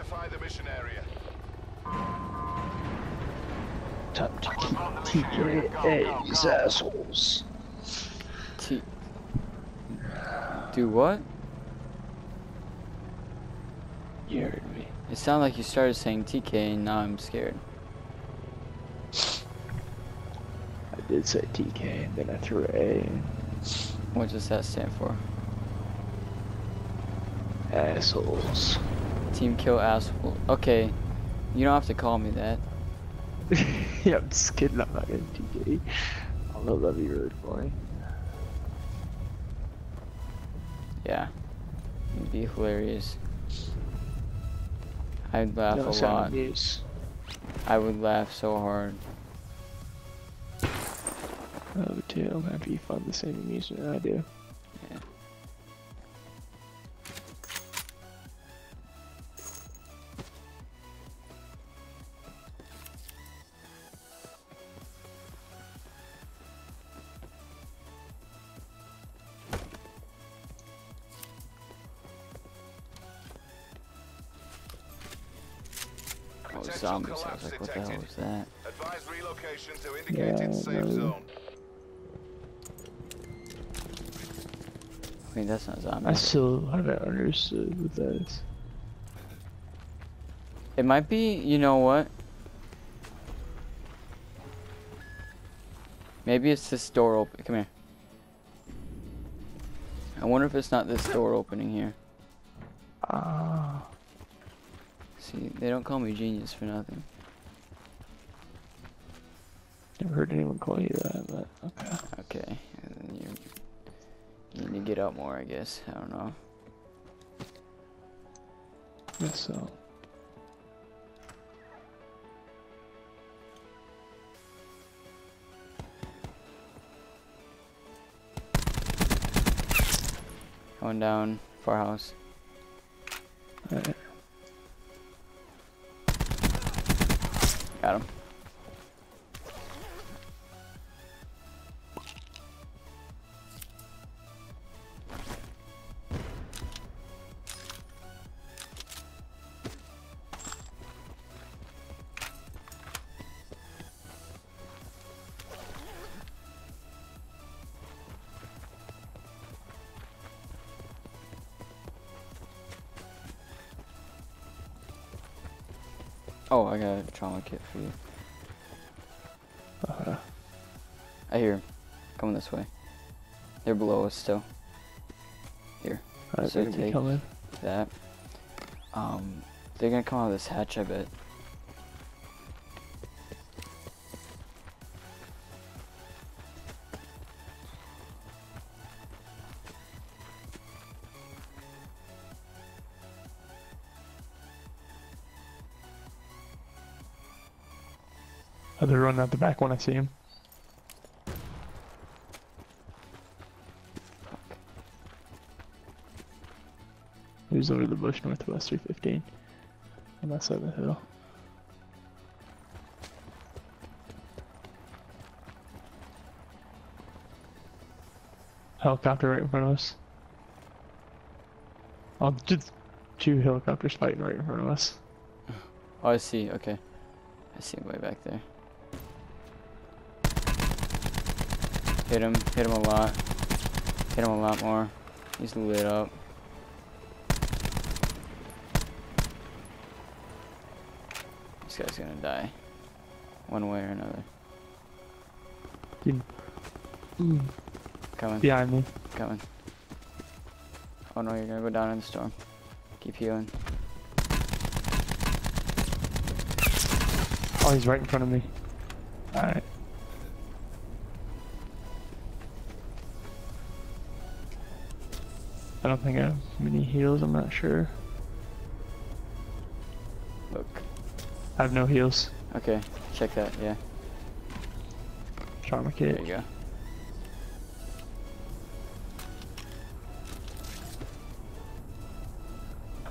Specify the mission area. These assholes. Do what? You heard me. It sounded like you started saying TK and now I'm scared. I did say TK and then I threw A. What does that stand for? Assholes. Team kill asshole. Okay. You don't have to call me that. Yeah, I'm just kidding. I'm not gonna TK. Although that'd be really funny. Yeah. It'd be hilarious. I'd laugh a lot. I would laugh so hard. I would too. I'm happy you find the same amusement I do. Yeah. Zombies. I was like, what the hell was that? Advise relocation to indicated safe zone. I mean, that's not zombies. I still haven't understood what that is. It might be, you know what? Maybe it's this door open. Come here. I wonder if it's not this door opening here. Ah. See, they don't call me genius for nothing. Never heard anyone call you that, but okay. Okay, and then you need to get up more, I guess. I don't know. Guess so. Going down, farhouse. Alright. Got him. Oh, I got a trauma kit for you. I hear him coming this way. They're below us still. Here. Alright, so take that. They're gonna come out of this hatch, I bet. Oh, they're running out the back when I see him. He was over the bush northwest 315 on that side of the hill. Helicopter right in front of us. Oh, just two helicopters fighting right in front of us. Oh, I see. Okay, I see him way back there. Hit him a lot. Hit him a lot more. He's lit up. This guy's gonna die. One way or another. Dude. Mm. Coming. Behind me. Coming. Oh no, you're gonna go down in the storm. Keep healing. Oh, he's right in front of me. Alright. I don't think I have many heals, I'm not sure. Look. I have no heals. Okay, check that, yeah. Trauma kit. There you go.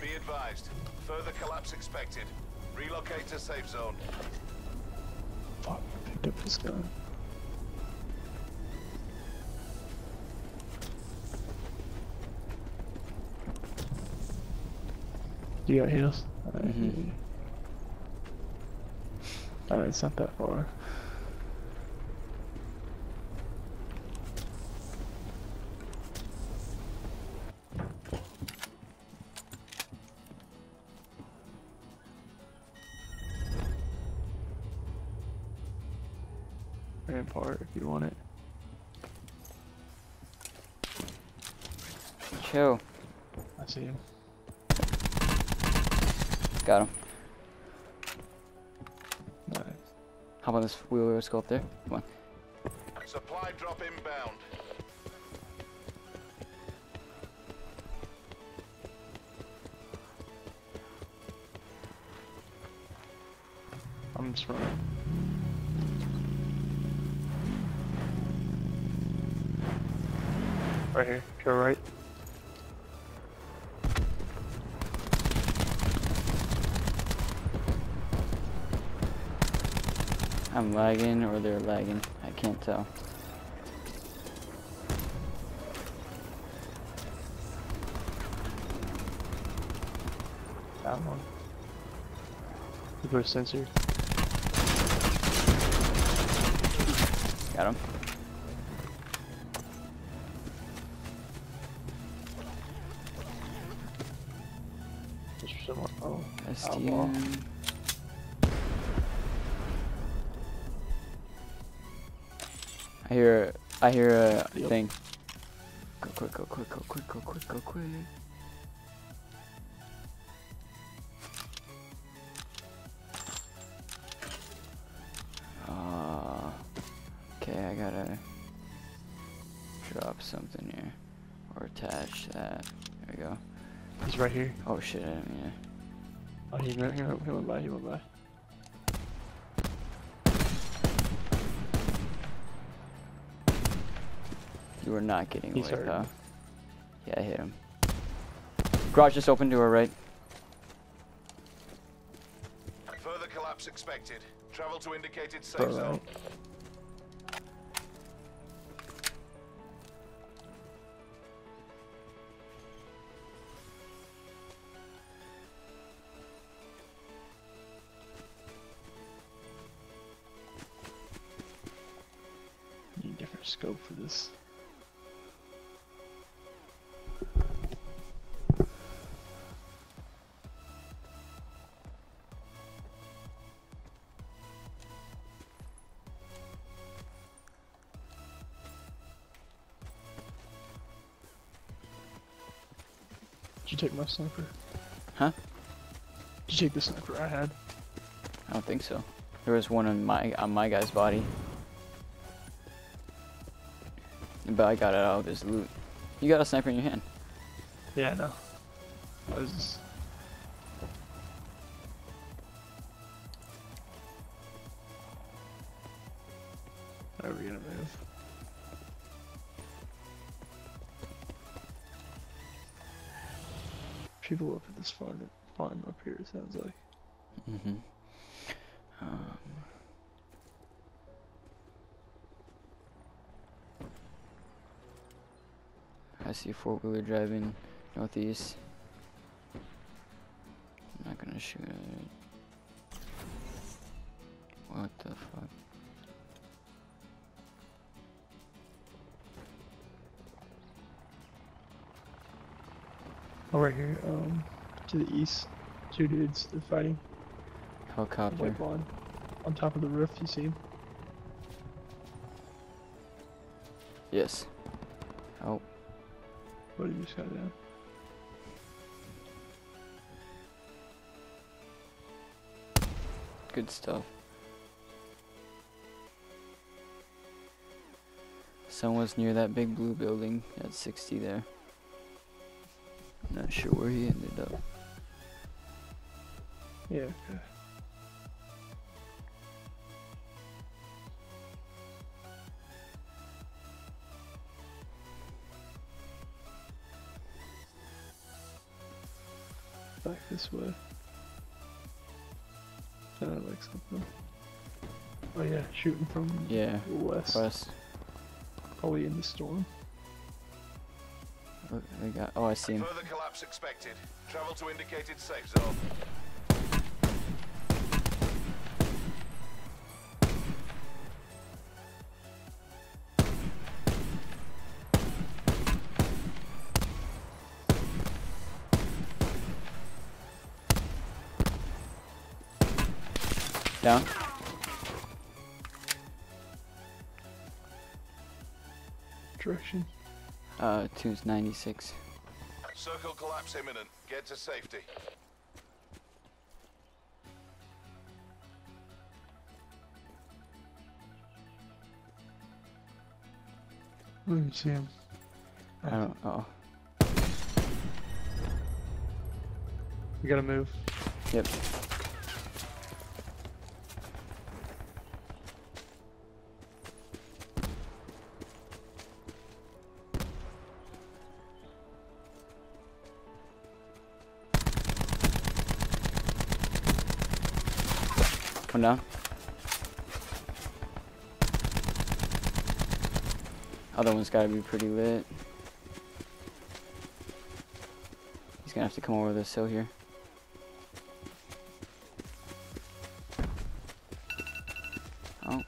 Be advised, further collapse expected. Relocate to safe zone. Fuck, I picked up this gun. You got heals? Mm-hmm. I mean, it's not that far. Rampart, if you want it. Chill. I see him. Got him. Nice. How about this wheel? Let's go up there. Come on. Supply drop inbound. I'm just running. Right here. Go right. I'm lagging, or they're lagging. I can't tell. That one. People are censored. Got him. There's someone. Oh, STM. I hear a thing. Go quick, go quick, go quick, go quick, go quick. Okay, I gotta drop something here. Or attach that. There we go. He's right here. Oh shit, I didn't mean it. Oh, he's right here. He went by, he went by. You were not getting away, though. Yeah, I hit him. Garage just opened to our right. Further collapse expected. Travel to indicated safe zone. Need a different scope for this. Did you take my sniper? Huh? Did you take the sniper I had? I don't think so. There was one on my guy's body. But I got it out of his loot. You got a sniper in your hand. Yeah, I know. I was just... How are we gonna move? People up at this farm up here, it sounds like. Mm-hmm. I see a four-wheeler driving northeast. I'm not gonna shoot it. What the fuck? Oh, right here, to the east, two dudes, they're fighting. Helicopter. On top of the roof, you see him? Yes. Oh. What did you just got down? Good stuff. Someone's near that big blue building at 60 there. Not sure where he ended up. Yeah, okay. Back this way. Kinda like something. Oh yeah, shooting from the west. Probably in the storm. Oh, I see him. Further collapse expected. Travel to indicated safe zone. Down. Direction. 296. Circle collapse imminent. Get to safety. Let me see him. I don't. Oh. You gotta move. Yep. One down. Other one's gotta be pretty lit. He's gonna have to come over this hill here. Oh.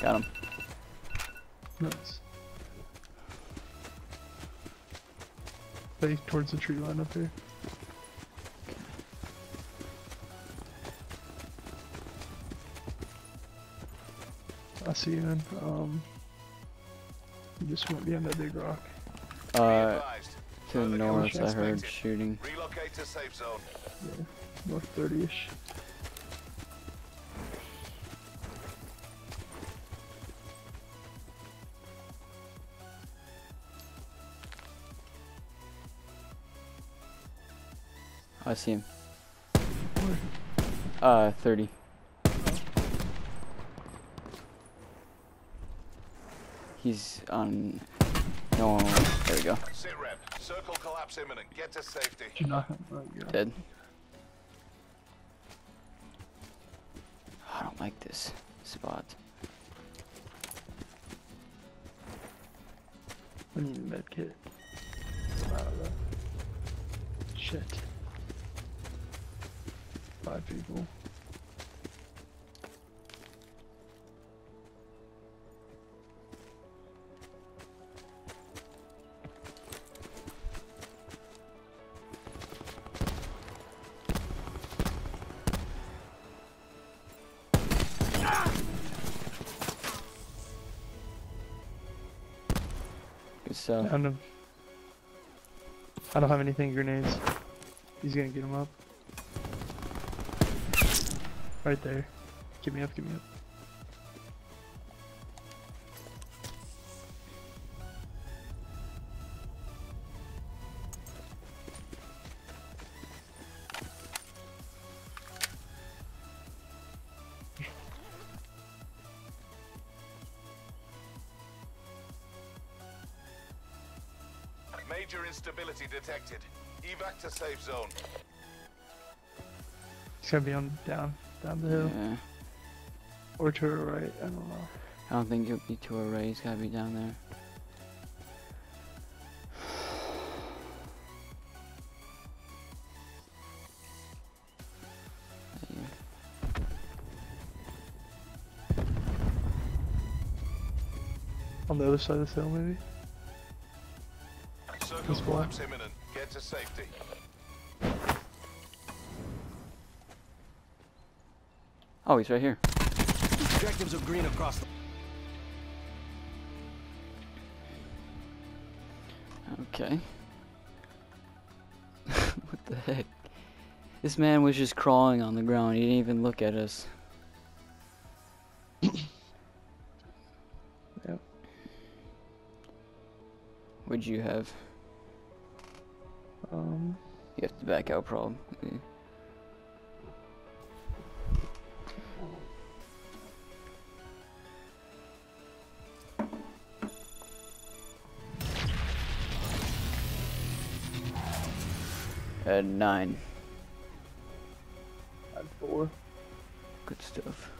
Got him. Nice. Play towards the tree line up here. I see you, man. You just went behind that big rock. To the north, I heard shooting. Relocate to safe zone. Yeah, north 30-ish. I see him. Where? 30. He's on. No, there we go. Sit rep. Circle collapse imminent. Get to safety. Dead. I don't like this spot. I need a med kit. I'm out of that. Shit. 5 people. So I don't have anything grenades. He's gonna get him up. Right there. Get me up, get me up. Major instability detected. Evac to safe zone. It's gonna be on down the hill. Yeah. Or to our right, I don't know. I don't think it'll be to our right, it's gotta be down there. Yeah. On the other side of the hill maybe? Collapse imminent. Get to safety. Oh, he's right here. Objectives of green across the. Okay. What the heck? This man was just crawling on the ground. He didn't even look at us. Yep. What'd you have? You have to back out, probably. Yeah. At 9. At 4. Good stuff.